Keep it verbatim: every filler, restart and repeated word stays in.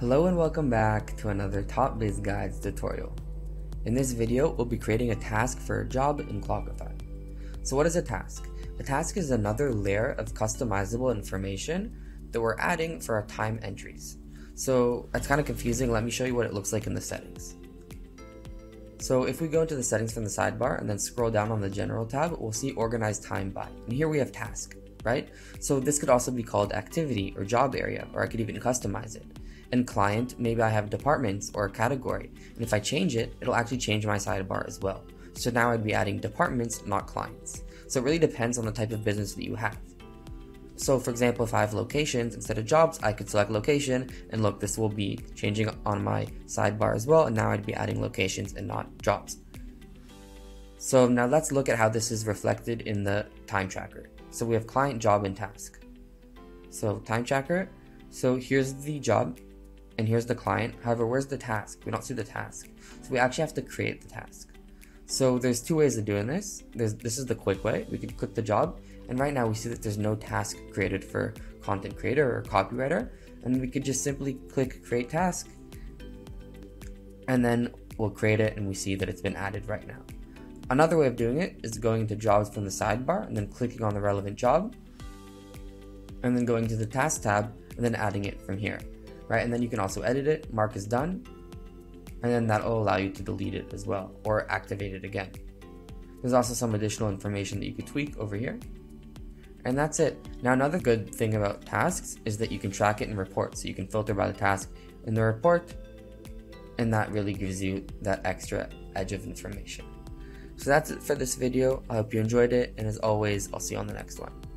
Hello and welcome back to another Top Biz Guides tutorial. In this video, we'll be creating a task for a job in Clockify. So what is a task? A task is another layer of customizable information that we're adding for our time entries. So that's kind of confusing. Let me show you what it looks like in the settings. So if we go into the settings from the sidebar and then scroll down on the general tab, we'll see organized time by. And here we have task, right? So this could also be called activity or job area, or I could even customize it. And client, maybe I have departments or a category. And if I change it, it'll actually change my sidebar as well. So now I'd be adding departments, not clients. So it really depends on the type of business that you have. So for example, if I have locations instead of jobs, I could select location, and look, this will be changing on my sidebar as well. And now I'd be adding locations and not jobs. So now let's look at how this is reflected in the time tracker. So we have client, job, and task. So time tracker. So here's the job and here's the client. However, where's the task? We don't see the task. So we actually have to create the task. So there's two ways of doing this. There's, this is the quick way. We could click the job, and right now we see that there's no task created for content creator or copywriter. And we could just simply click create task, and then we'll create it, and we see that it's been added right now. Another way of doing it is going to jobs from the sidebar and then clicking on the relevant job, and then going to the task tab and then adding it from here, right? And then you can also edit it, mark as done, and then that'll allow you to delete it as well or activate it again. There's also some additional information that you could tweak over here. And that's it. Now, another good thing about tasks is that you can track it in reports. So you can filter by the task in the report, and that really gives you that extra edge of information. So that's it for this video. I hope you enjoyed it, and as always, I'll see you on the next one.